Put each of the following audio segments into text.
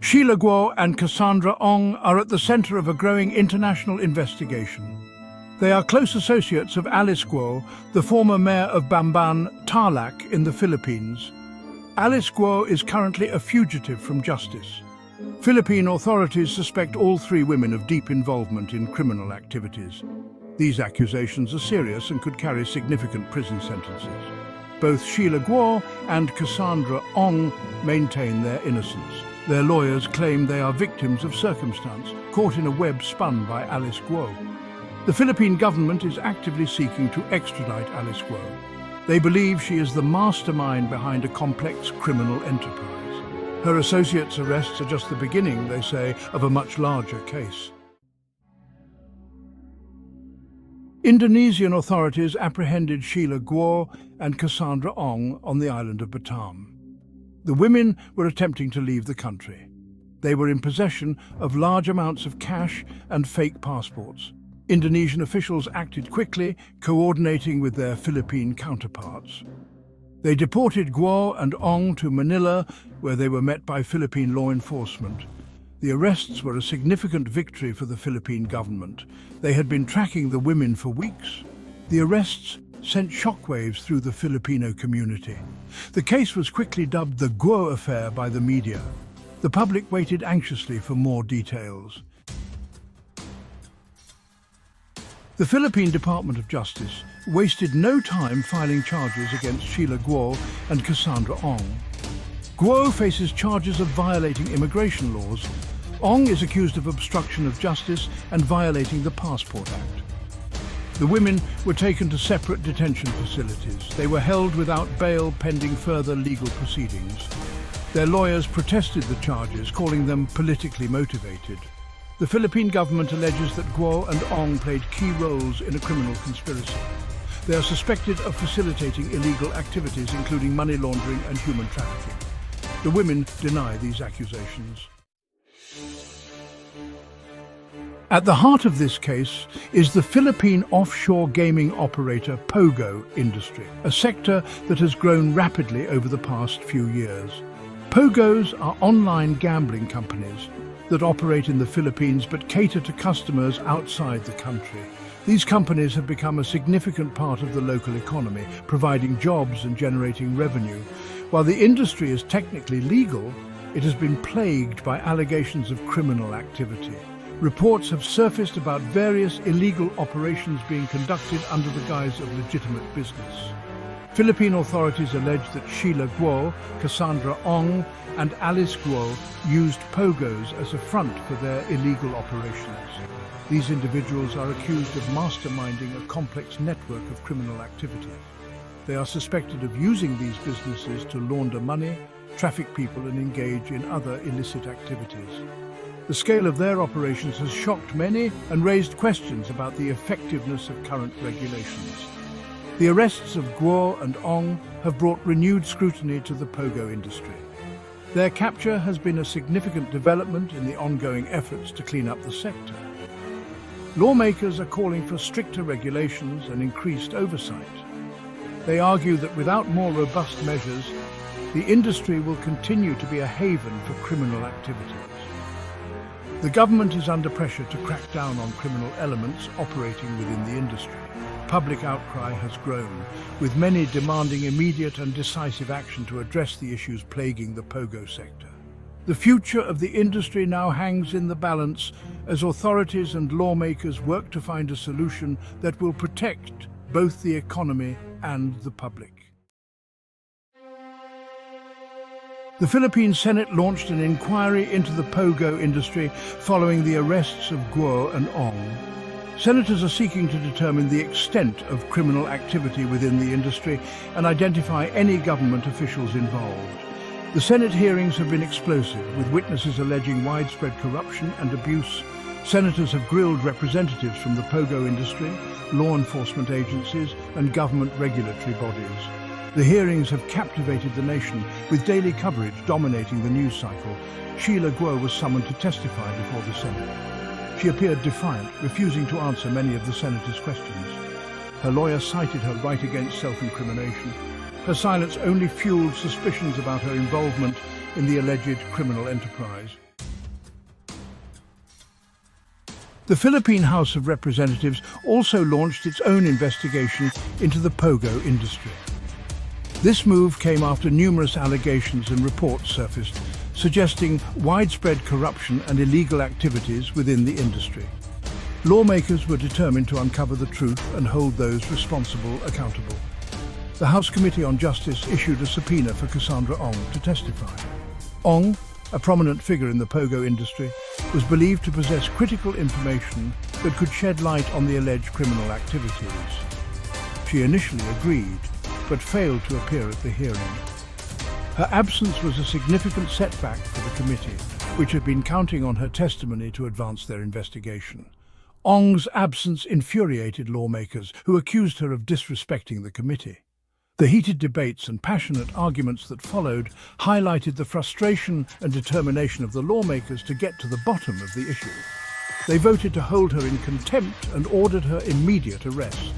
Sheila Guo and Cassandra Ong are at the center of a growing international investigation. They are close associates of Alice Guo, the former mayor of Bamban, Tarlac in the Philippines. Alice Guo is currently a fugitive from justice. Philippine authorities suspect all three women of deep involvement in criminal activities. These accusations are serious and could carry significant prison sentences. Both Sheila Guo and Cassandra Ong maintain their innocence. Their lawyers claim they are victims of circumstance, caught in a web spun by Alice Guo. The Philippine government is actively seeking to extradite Alice Guo. They believe she is the mastermind behind a complex criminal enterprise. Her associates' arrests are just the beginning, they say, of a much larger case. Indonesian authorities apprehended Sheila Guo and Cassandra Ong on the island of Batam. The women were attempting to leave the country. They were in possession of large amounts of cash and fake passports. Indonesian officials acted quickly, coordinating with their Philippine counterparts. They deported Guo and Ong to Manila, where they were met by Philippine law enforcement. The arrests were a significant victory for the Philippine government. They had been tracking the women for weeks. The arrests sent shockwaves through the Filipino community. The case was quickly dubbed the Guo affair by the media. The public waited anxiously for more details. The Philippine Department of Justice wasted no time filing charges against Sheila Guo and Cassandra Ong. Guo faces charges of violating immigration laws. Ong is accused of obstruction of justice and violating the Passport Act. The women were taken to separate detention facilities. They were held without bail pending further legal proceedings. Their lawyers protested the charges, calling them politically motivated. The Philippine government alleges that Guo and Ong played key roles in a criminal conspiracy. They are suspected of facilitating illegal activities, including money laundering and human trafficking. The women deny these accusations. At the heart of this case is the Philippine offshore gaming operator POGO industry, a sector that has grown rapidly over the past few years. POGOs are online gambling companies that operate in the Philippines but cater to customers outside the country. These companies have become a significant part of the local economy, providing jobs and generating revenue. While the industry is technically legal, it has been plagued by allegations of criminal activity. Reports have surfaced about various illegal operations being conducted under the guise of legitimate business. Philippine authorities allege that Sheila Guo, Cassandra Ong, and Alice Guo used POGOs as a front for their illegal operations. These individuals are accused of masterminding a complex network of criminal activity. They are suspected of using these businesses to launder money, traffic people, and engage in other illicit activities. The scale of their operations has shocked many and raised questions about the effectiveness of current regulations. The arrests of Guo and Ong have brought renewed scrutiny to the POGO industry. Their capture has been a significant development in the ongoing efforts to clean up the sector. Lawmakers are calling for stricter regulations and increased oversight. They argue that without more robust measures, the industry will continue to be a haven for criminal activities. The government is under pressure to crack down on criminal elements operating within the industry. Public outcry has grown, with many demanding immediate and decisive action to address the issues plaguing the POGO sector. The future of the industry now hangs in the balance as authorities and lawmakers work to find a solution that will protect both the economy and the public. The Philippine Senate launched an inquiry into the POGO industry following the arrests of Guo and Ong. Senators are seeking to determine the extent of criminal activity within the industry and identify any government officials involved. The Senate hearings have been explosive, with witnesses alleging widespread corruption and abuse. Senators have grilled representatives from the POGO industry, law enforcement agencies, and government regulatory bodies. The hearings have captivated the nation, with daily coverage dominating the news cycle. Sheila Guo was summoned to testify before the Senate. She appeared defiant, refusing to answer many of the senators' questions. Her lawyer cited her right against self-incrimination. Her silence only fueled suspicions about her involvement in the alleged criminal enterprise. The Philippine House of Representatives also launched its own investigation into the POGO industry. This move came after numerous allegations and reports surfaced, suggesting widespread corruption and illegal activities within the industry. Lawmakers were determined to uncover the truth and hold those responsible accountable. The House Committee on Justice issued a subpoena for Cassandra Ong to testify. Ong, a prominent figure in the POGO industry, was believed to possess critical information that could shed light on the alleged criminal activities. She initially agreed, but failed to appear at the hearing. Her absence was a significant setback for the committee, which had been counting on her testimony to advance their investigation. Ong's absence infuriated lawmakers, who accused her of disrespecting the committee. The heated debates and passionate arguments that followed highlighted the frustration and determination of the lawmakers to get to the bottom of the issue. They voted to hold her in contempt and ordered her immediate arrest.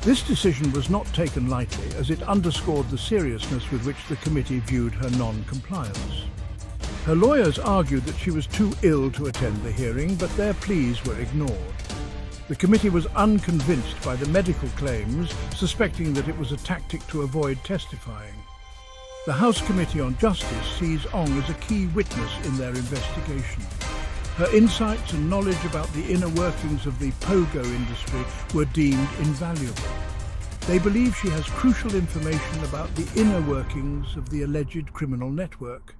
This decision was not taken lightly, as it underscored the seriousness with which the committee viewed her non-compliance. Her lawyers argued that she was too ill to attend the hearing, but their pleas were ignored. The committee was unconvinced by the medical claims, suspecting that it was a tactic to avoid testifying. The House Committee on Justice sees Ong as a key witness in their investigation. Her insights and knowledge about the inner workings of the POGO industry were deemed invaluable. They believe she has crucial information about the inner workings of the alleged criminal network.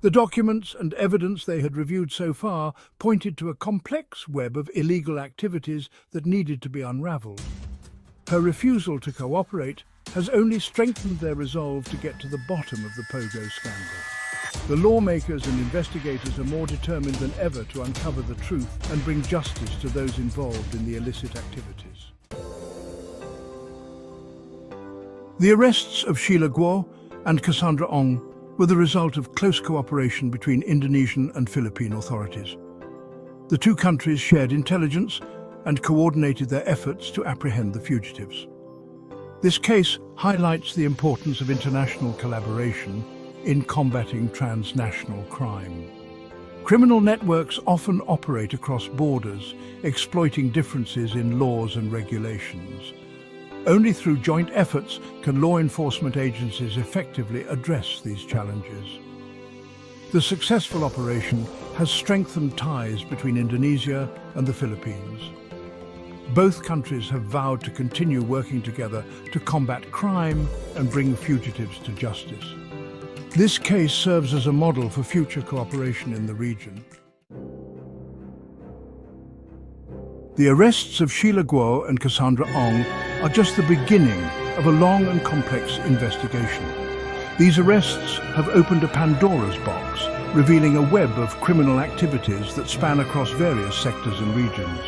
The documents and evidence they had reviewed so far pointed to a complex web of illegal activities that needed to be unraveled. Her refusal to cooperate has only strengthened their resolve to get to the bottom of the POGO scandal. The lawmakers and investigators are more determined than ever to uncover the truth and bring justice to those involved in the illicit activities. The arrests of Sheila Guo and Cassandra Ong were the result of close cooperation between Indonesian and Philippine authorities. The two countries shared intelligence and coordinated their efforts to apprehend the fugitives. This case highlights the importance of international collaboration in combating transnational crime. Criminal networks often operate across borders, exploiting differences in laws and regulations. Only through joint efforts can law enforcement agencies effectively address these challenges. The successful operation has strengthened ties between Indonesia and the Philippines. Both countries have vowed to continue working together to combat crime and bring fugitives to justice. This case serves as a model for future cooperation in the region. The arrests of Sheila Guo and Cassandra Ong are just the beginning of a long and complex investigation. These arrests have opened a Pandora's box, revealing a web of criminal activities that span across various sectors and regions.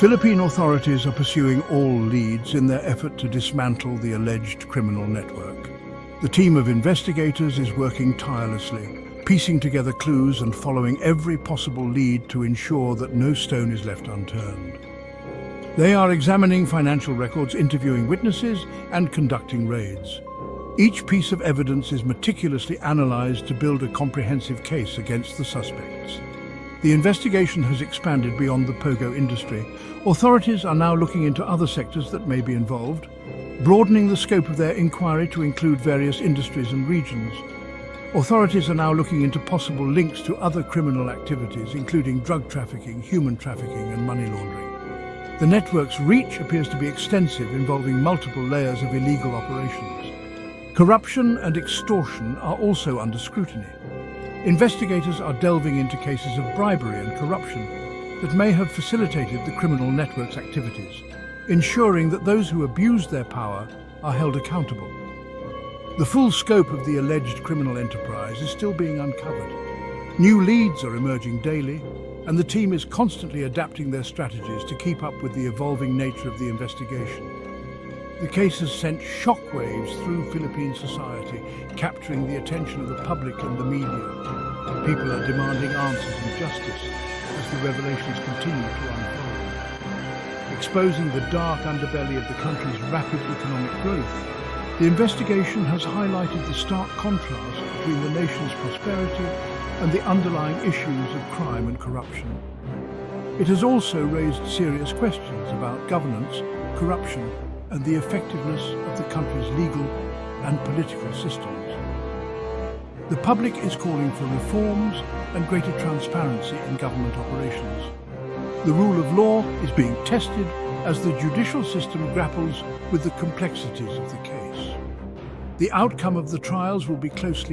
Philippine authorities are pursuing all leads in their effort to dismantle the alleged criminal network. The team of investigators is working tirelessly, piecing together clues and following every possible lead to ensure that no stone is left unturned. They are examining financial records, interviewing witnesses, and conducting raids. Each piece of evidence is meticulously analysed to build a comprehensive case against the suspects. The investigation has expanded beyond the POGO industry. Authorities are now looking into other sectors that may be involved, broadening the scope of their inquiry to include various industries and regions. Authorities are now looking into possible links to other criminal activities, including drug trafficking, human trafficking, and money laundering. The network's reach appears to be extensive, involving multiple layers of illegal operations. Corruption and extortion are also under scrutiny. Investigators are delving into cases of bribery and corruption that may have facilitated the criminal network's activities, ensuring that those who abuse their power are held accountable. The full scope of the alleged criminal enterprise is still being uncovered. New leads are emerging daily, and the team is constantly adapting their strategies to keep up with the evolving nature of the investigation. The case has sent shockwaves through Philippine society, capturing the attention of the public and the media. People are demanding answers and justice as the revelations continue to unfold, exposing the dark underbelly of the country's rapid economic growth The investigation has highlighted the stark contrast between the nation's prosperity and the underlying issues of crime and corruption. It has also raised serious questions about governance, corruption, and the effectiveness of the country's legal and political systems. The public is calling for reforms and greater transparency in government operations. The rule of law is being tested as the judicial system grapples with the complexities of the case. The outcome of the trials will be closely